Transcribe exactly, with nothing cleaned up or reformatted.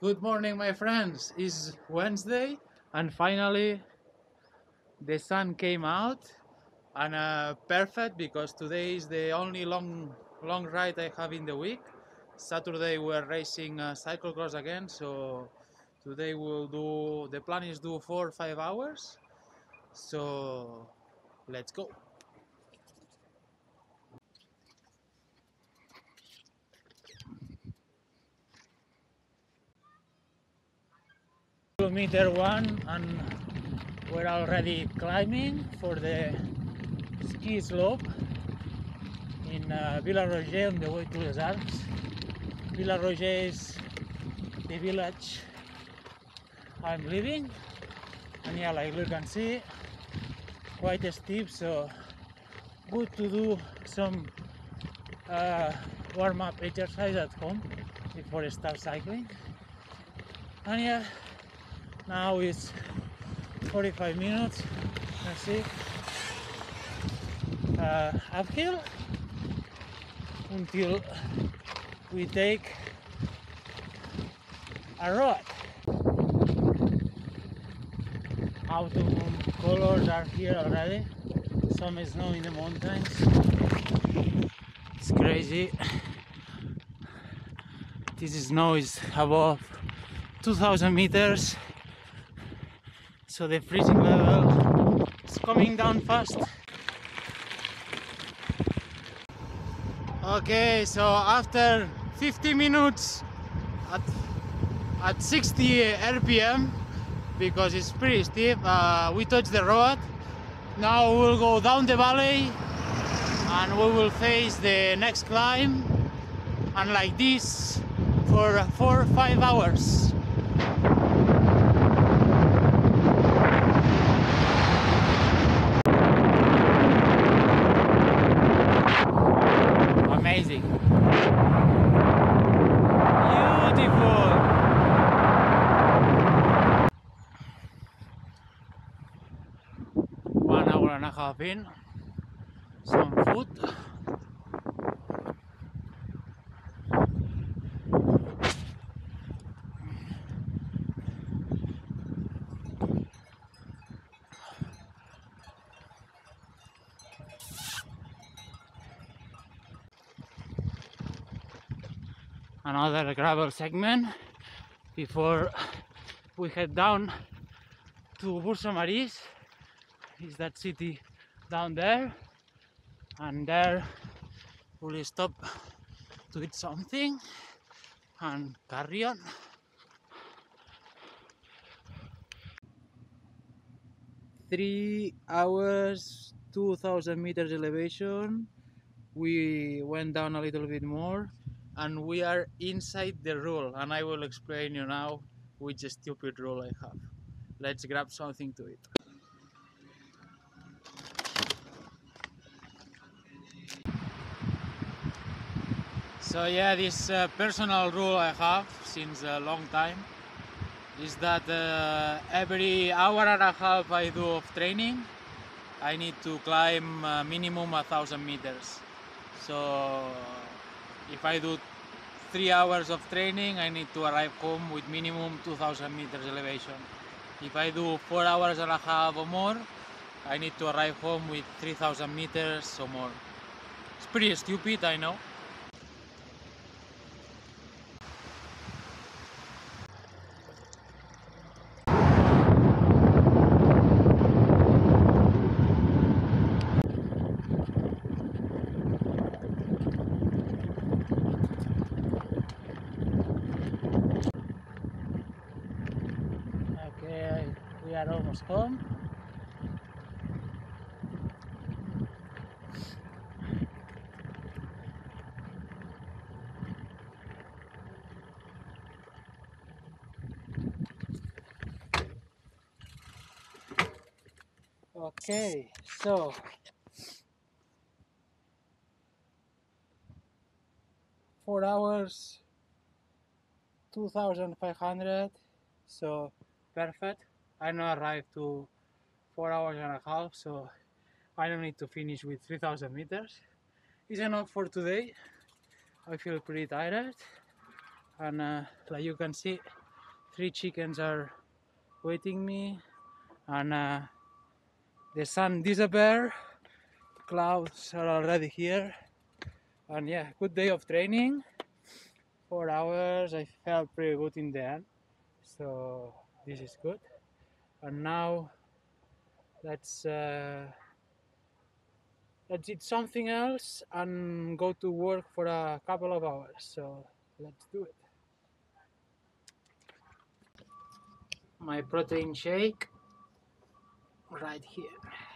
Good morning, my friends. It's Wednesday and finally the sun came out, and uh, perfect, because today is the only long long ride I have in the week. Saturday we're racing uh, cyclocross again, so today we'll do, the plan is do four or five hours, so let's go. Kilometer one, and we're already climbing for the ski slope in uh, Villa Roger on the way to the Alps. Villa Roger is the village I'm living, and yeah, like you can see, quite steep, so good to do some uh, warm-up exercise at home before I start cycling. And yeah, now it's forty-five minutes, let's see, uh, uphill until we take a road. Autumn colors are here already, some snow in the mountains, it's crazy. This snow is above two thousand meters. So the freezing level is coming down fast. Okay, so after fifty minutes at, at sixty R P M, because it's pretty steep, uh, we touch the road. Now we'll go down the valley and we will face the next climb, and like this for four or five hours. And a half in, some food, another gravel segment before we head down to Bursamaris. Is that city down there, and there we'll stop to eat something and carry on. Three hours, two thousand meters elevation. We went down a little bit more and we are inside the rule, and I will explain you now which stupid rule I have. Let's grab something to eat. So yeah, this uh, personal rule I have since a long time is that uh, every hour and a half I do of training, I need to climb uh, minimum a thousand meters. So if I do three hours of training, I need to arrive home with minimum two thousand meters elevation. If I do four hours and a half or more, I need to arrive home with three thousand meters or more. It's pretty stupid, I know. Are almost home. Okay, so four hours, two thousand five hundred, so perfect. I now arrived to four hours and a half, so I don't need to finish with three thousand meters. It's enough for today. I feel pretty tired, and uh, like you can see, three chickens are waiting me, and uh, the sun disappeared, clouds are already here, and yeah, good day of training, four hours, I felt pretty good in the end, so this is good. And now let's uh, let's eat something else and go to work for a couple of hours, so let's do it. My protein shake right here.